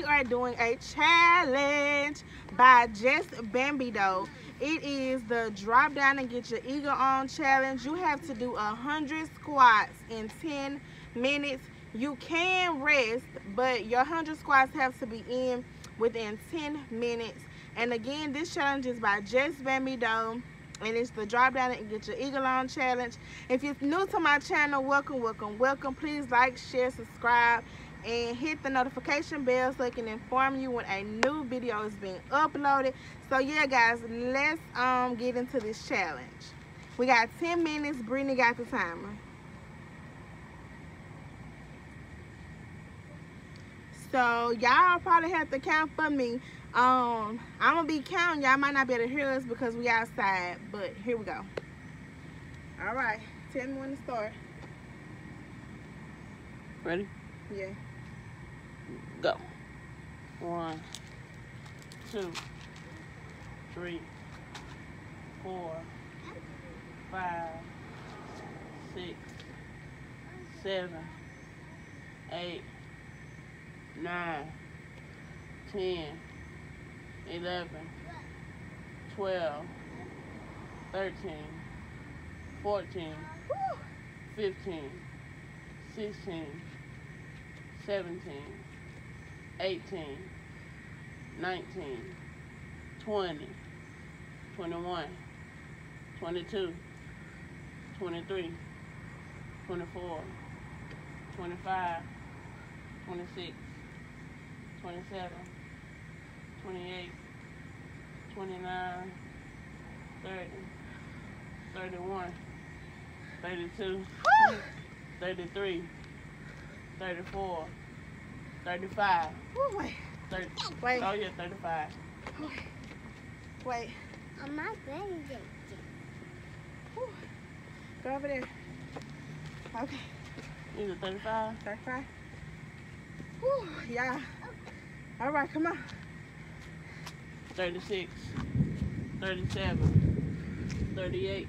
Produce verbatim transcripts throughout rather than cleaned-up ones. we are doing a challenge by Just Bambi Doe. It is the drop down and get your eagle on challenge. You have to do one hundred squats in ten minutes. You can rest, but your one hundred squats have to be in within ten minutes. And again, this challenge is by Just Bambi Doe, and it's the drop down and get your eagle on challenge. If you're new to my channel, welcome, welcome, welcome. Please like, share, subscribe, and hit the notification bell so it can inform you when a new video is being uploaded. So yeah, guys, let's um get into this challenge. We got ten minutes. Brittany got the timer. So y'all probably have to count for me. Um, I'm gonna be counting. Y'all might not be able to hear us because we outside, but here we go. All right, ten when to start. Ready? Yeah. Go. One, two, three, four, five, six, seven, eight, nine, ten, eleven, twelve, thirteen, fourteen, fifteen, sixteen, seventeen, eighteen, nineteen, twenty, twenty-one, twenty-two, twenty-three, twenty-four, twenty-five, twenty-six, twenty-seven, twenty-eight, twenty-nine, thirty, thirty-one, thirty-two, thirty-three, thirty-four, thirty-five, thirty, wait. Oh yeah, thirty-five. Wait. On my baby. Go over there. Okay. Is it thirty-five? thirty-five. Whew, yeah. All right, come on. thirty-six, thirty-seven, thirty-eight,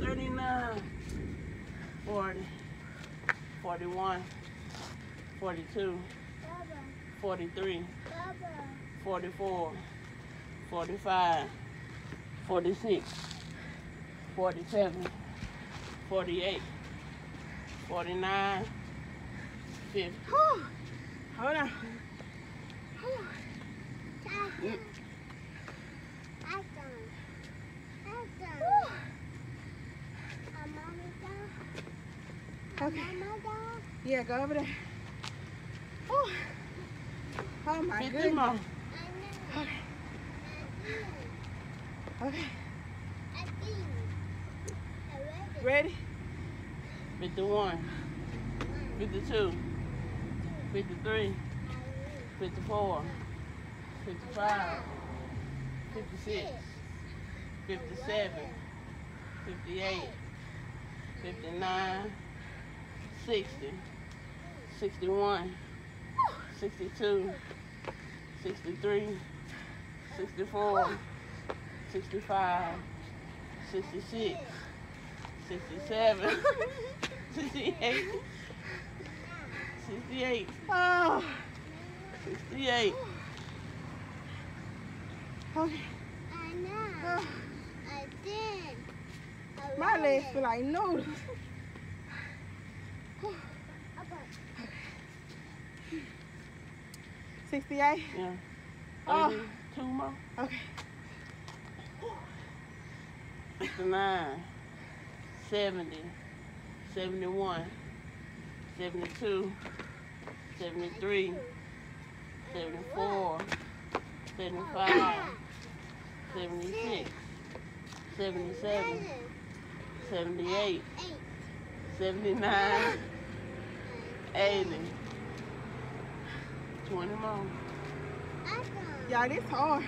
thirty-nine, forty. forty-one, forty-two, forty-three, forty-four, forty-five, forty-six, forty-seven, forty-eight, forty-nine, fifty. Whew. Hold on. Mm. Okay. Yeah, go over there. Ooh. Oh my fifty goodness. More. Okay. Okay. Ready? fifty-one. fifty-two. fifty-three. fifty-four. fifty-five. fifty-six. fifty-seven. fifty-eight. fifty-nine. sixty, sixty-one, sixty-two, sixty-three, sixty-four, sixty-five, sixty-six, sixty-seven, sixty-eight, sixty-eight, oh, sixty-eight. Okay. I know. Oh. I did. My legs feel like noodles. sixty-eight? Yeah. Oh. Two more? Okay. sixty-nine, seventy, seventy-one, seventy-two, seventy-three, seventy-four, seventy-five, seventy-six, seventy-seven, seventy-eight, seventy-nine, eighty. twenty more. Y'all, this hard.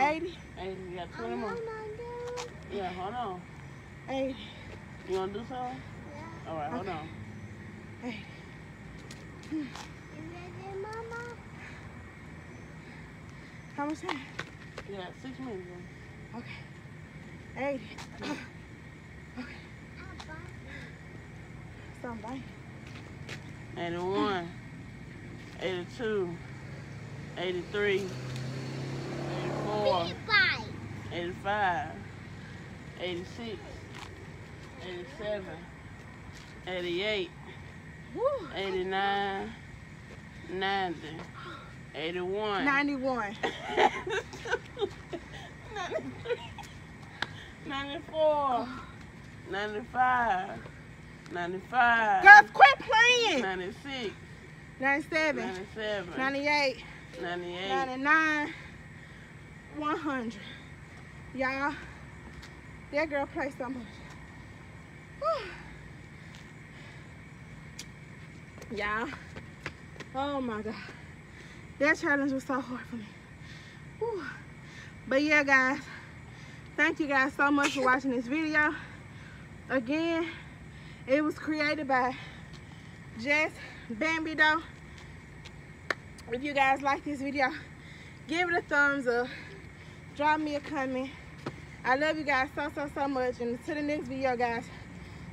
eighty. eighty. You got twenty more. Yeah, hold on. eighty. You want to do something? Yeah. All right, hold okay. on. eighty. You ready, Mama? How much time? Yeah, six minutes. Okay. eighty. Okay. Somebody. eighty-one. eighty-two. eighty-three. eighty-four. eighty-five. eighty-six. eighty-seven. eighty-eight. eighty-nine. ninety. eighty-one. ninety-one. ninety-three. ninety-four. ninety-five. ninety-five. Girls, quit playing. ninety-six. ninety-seven. ninety-seven. ninety-eight. ninety-eight. ninety-nine. one hundred. Y'all, that girl plays so much. Y'all, oh my God, that challenge was so hard for me. Whew. But yeah, guys, thank you guys so much for watching this video. Again, it was created by Just Bambi Doe. If you guys like this video, give it a thumbs up, drop me a comment. I love you guys so so so much, and until the next video, guys,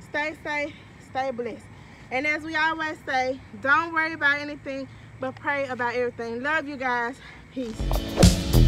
stay safe, stay blessed. And as we always say, don't worry about anything, but pray about everything. Love you guys. Peace.